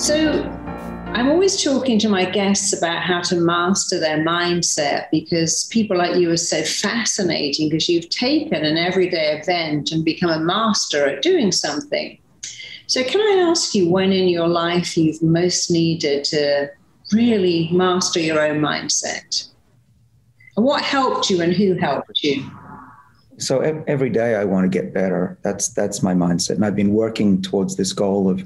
So I'm always talking to my guests about how to master their mindset, because people like you are so fascinating because you've taken an everyday event and become a master at doing something. So can I ask you when in your life you've most needed to really master your own mindset? And what helped you and who helped you? So every day I want to get better. That's my mindset. And I've been working towards this goal of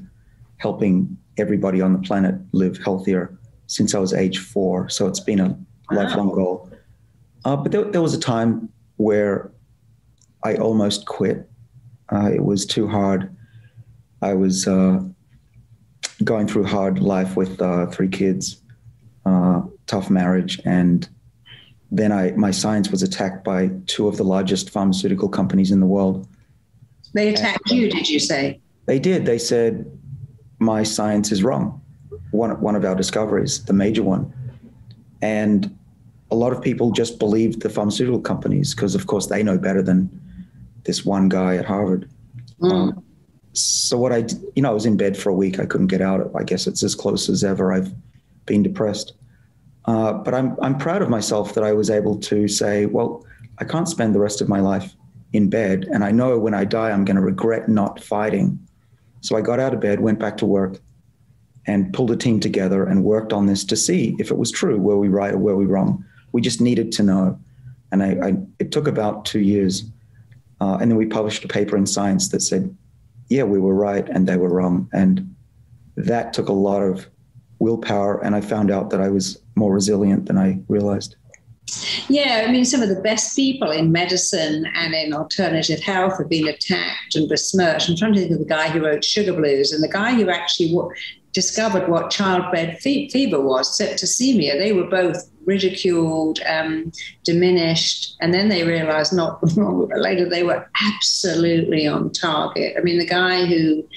helping everybody on the planet live healthier since I was age 4. So it's been a lifelong goal. But there was a time where I almost quit. It was too hard. I was going through hard life with 3 kids, tough marriage. And then my science was attacked by 2 of the largest pharmaceutical companies in the world. They attacked you, did you say? They did. They said, my science is wrong. One of our discoveries, the major one. And a lot of people just believed the pharmaceutical companies because, of course, they know better than this one guy at Harvard. Mm. So what I was in bed for a week. I couldn't get out. I guess it's as close as ever. I've been depressed. But I'm proud of myself that I was able to say, well, I can't spend the rest of my life in bed. And I know when I die, I'm going to regret not fighting. So I got out of bed, went back to work and pulled a team together and worked on this to see if it was true. Were we right or were we wrong? We just needed to know. And it took about 2 years. And then we published a paper in Science that said, yeah, we were right and they were wrong. And that took a lot of willpower. And I found out that I was more resilient than I realized. Yeah, I mean, some of the best people in medicine and in alternative health have been attacked and besmirched. I'm trying to think of the guy who wrote Sugar Blues and the guy who actually discovered what childbed fever was, septicemia. They were both ridiculed, diminished, and then they realized not long later they were absolutely on target. I mean, the guy who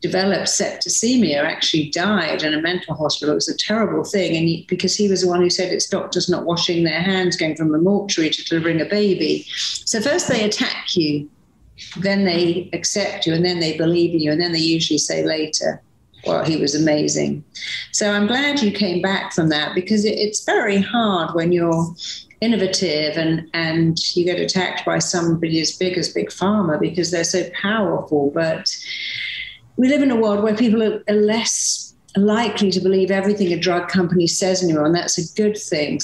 developed septicemia actually died in a mental hospital. It was a terrible thing, and because he was the one who said it's doctors not washing their hands, going from a mortuary to delivering a baby. So first they attack you, then they accept you, and then they believe in you, and then they usually say later, well, he was amazing. So I'm glad you came back from that, because it's very hard when you're innovative and you get attacked by somebody as big as Big Pharma because they're so powerful. But we live in a world where people are less likely to believe everything a drug company says anymore, and that's a good thing.